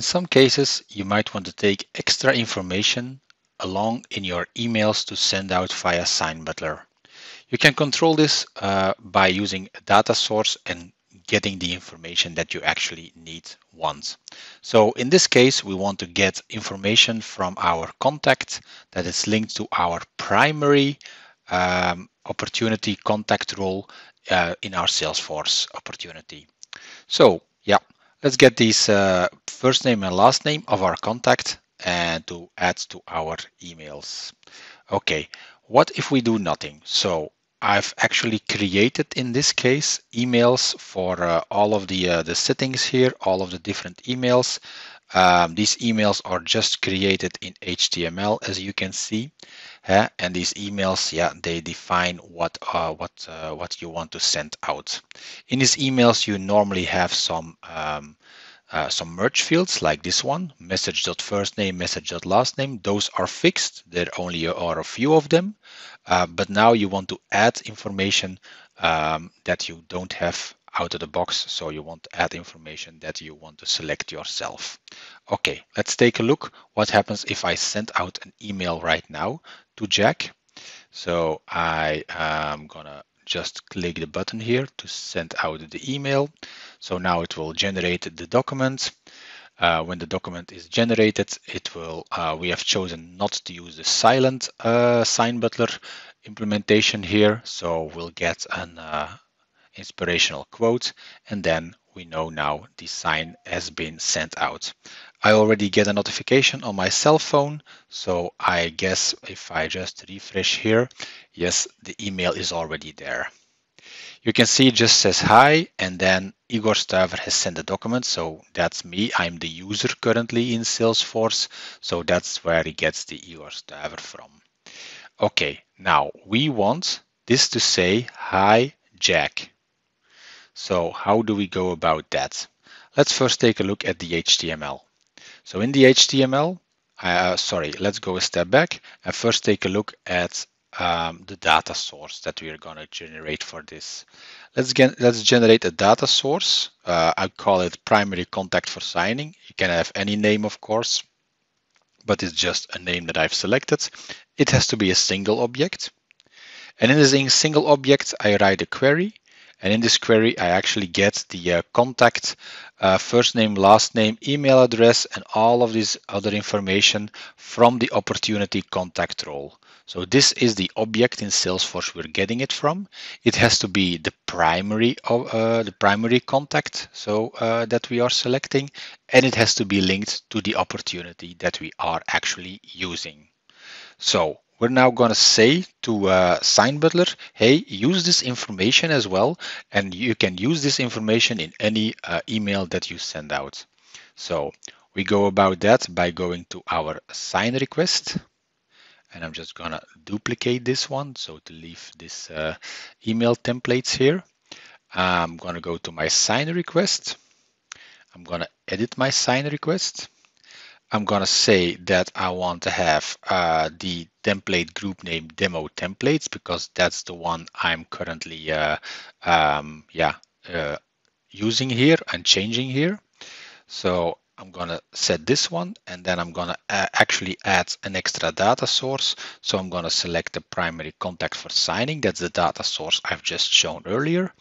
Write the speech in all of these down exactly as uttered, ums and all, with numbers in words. In some cases, you might want to take extra information along in your emails to send out via Sign Butler. You can control this uh, by using a data source and getting the information that you actually need once. So in this case, we want to get information from our contact that is linked to our primary um, opportunity contact role uh, in our Salesforce opportunity. So yeah, let's get these uh, first name and last name of our contact and to add to our emails. Okay, what if we do nothing? So I've actually created in this case emails for uh, all of the uh, the settings here, all of the different emails. Um, these emails are just created in H T M L, as you can see, uh, and these emails, yeah, they define what uh, what uh, what you want to send out. In these emails, you normally have some. Um, Uh, some merge fields like this one, message.firstname, message.lastname. Those are fixed. There only are a few of them. Uh, but now you want to add information um, that you don't have out of the box. So you want to add information that you want to select yourself. Okay, let's take a look what happens if I send out an email right now to Jack. So I am gonna just click the button here to send out the email. So now it will generate the document. Uh, when the document is generated, it will. Uh, we have chosen not to use the silent uh, Sign Butler implementation here, so we'll get an uh, inspirational quote, and then we know now the sign has been sent out. I already get a notification on my cell phone, so I guess if I just refresh here, yes, the email is already there. You can see it just says hi, and then Igor Staver has sent the document. So that's me. I'm the user currently in Salesforce. So that's where he gets the Igor Staver from. Okay, now we want this to say hi, Jack. So how do we go about that? Let's first take a look at the H T M L. So in the H T M L, uh, sorry, let's go a step back and first take a look at Um, the data source that we are going to generate for this. Let's get let's generate a data source. Uh, I call it primary contact for signing. You can have any name, of course, but it's just a name that I've selected. It has to be a single object. And in this single object, I write a query. And in this query, I actually get the uh, contact, uh, first name, last name, email address, and all of this other information from the opportunity contact role. So this is the object in Salesforce we're getting it from. It has to be the primary, uh, the primary contact, so uh, that we are selecting, and it has to be linked to the opportunity that we are actually using. So we're now going to say to uh, Sign Butler, hey, use this information as well, and you can use this information in any uh, email that you send out. So we go about that by going to our sign request, and I'm just going to duplicate this one, so to leave this uh, email templates here. I'm going to go to my sign request. I'm going to edit my sign request. I'm going to say that I want to have uh, the template group name demo templates, because that's the one I'm currently uh, um, yeah, uh, using here and changing here. So I'm going to set this one, and then I'm going to uh, actually add an extra data source. So I'm going to select the primary contact for signing. That's the data source I've just shown earlier.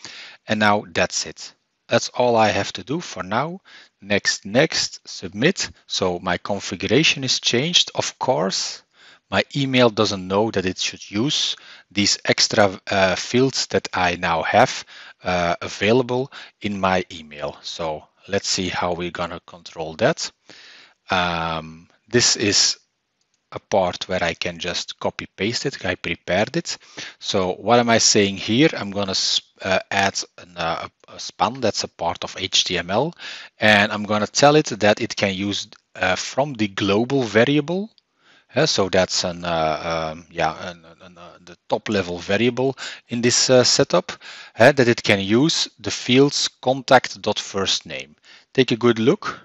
And now that's it. That's all I have to do for now. Next, next, submit. So my configuration is changed. Of course, my email doesn't know that it should use these extra uh, fields that I now have uh, available in my email. So let's see how we're gonna control that. Um, this is a part where I can just copy paste it. I prepared it. So what am I saying here? I'm going to uh, add an, uh, a span that's a part of H T M L, and I'm going to tell it that it can use uh, from the global variable. Uh, so that's an uh, um, yeah an, an, uh, the top level variable in this uh, setup, uh, that it can use the fields contact.firstname. Take a good look,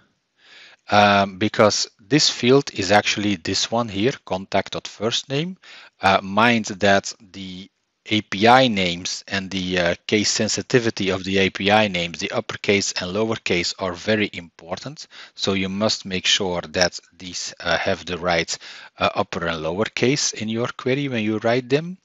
um, because this field is actually this one here, contact.firstname. Uh, mind that the A P I names and the uh, case sensitivity of the A P I names, the uppercase and lowercase, are very important. So you must make sure that these uh, have the right uh, upper and lowercase in your query when you write them.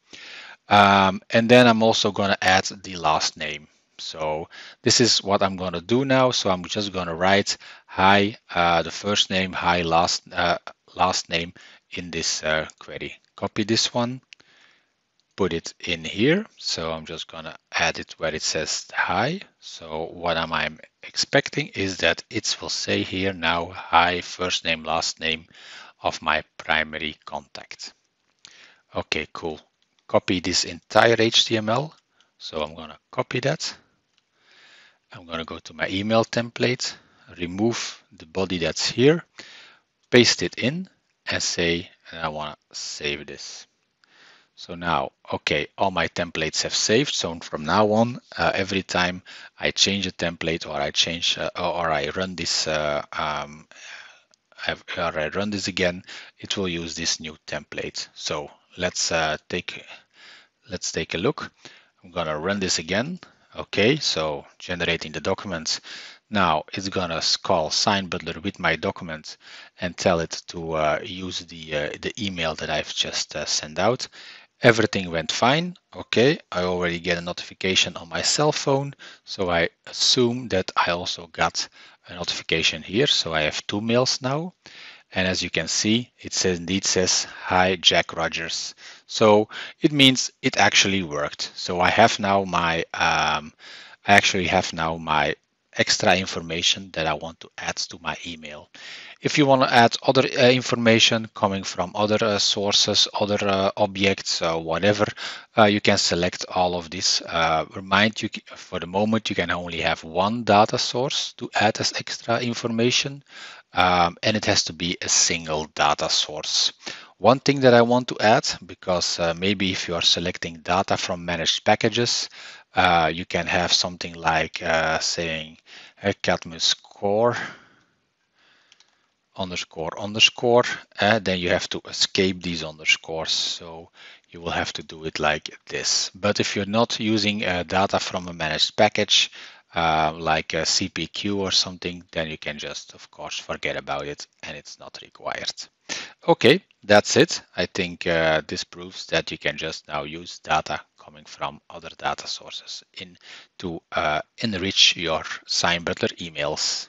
Um, and then I'm also going to add the last name. So this is what I'm going to do now. So I'm just going to write hi, uh, the first name, hi, last, uh, last name in this uh, query. Copy this one. Put it in here. So I'm just going to add it where it says hi. So what am I expecting is that it will say here now, hi, first name, last name of my primary contact. Okay, cool. Copy this entire H T M L. So I'm going to copy that. I'm going to go to my email template, remove the body that's here, paste it in and say, and I want to save this. So now, okay, all my templates have saved. So from now on, uh, every time I change a template or I change uh, or I run this, uh, um, I've, or I run this again, it will use this new template. So let's uh, take let's take a look. I'm gonna run this again. Okay, so generating the documents. Now it's gonna call Sign Butler with my document and tell it to uh, use the uh, the email that I've just uh, sent out. Everything went fine. Okay, I already get a notification on my cell phone, so I assume that I also got a notification here. So I have two mails now, and as you can see, it says indeed says hi Jack Rogers. So it means it actually worked. So I have now my um, I actually have now my extra information that I want to add to my email. If you want to add other uh, information coming from other uh, sources, other uh, objects, uh, whatever, uh, you can select all of this. Uh, remind you, for the moment, you can only have one data source to add as extra information, um, and it has to be a single data source. One thing that I want to add, because uh, maybe if you are selecting data from managed packages, uh, you can have something like uh, saying uh, Cadmus core underscore underscore, and then you have to escape these underscores. So you will have to do it like this. But if you're not using uh, data from a managed package, uh, like a C P Q or something, then you can just, of course, forget about it, and it's not required. Okay, that's it. I think uh, this proves that you can just now use data coming from other data sources in to uh, enrich your Sign Butler emails.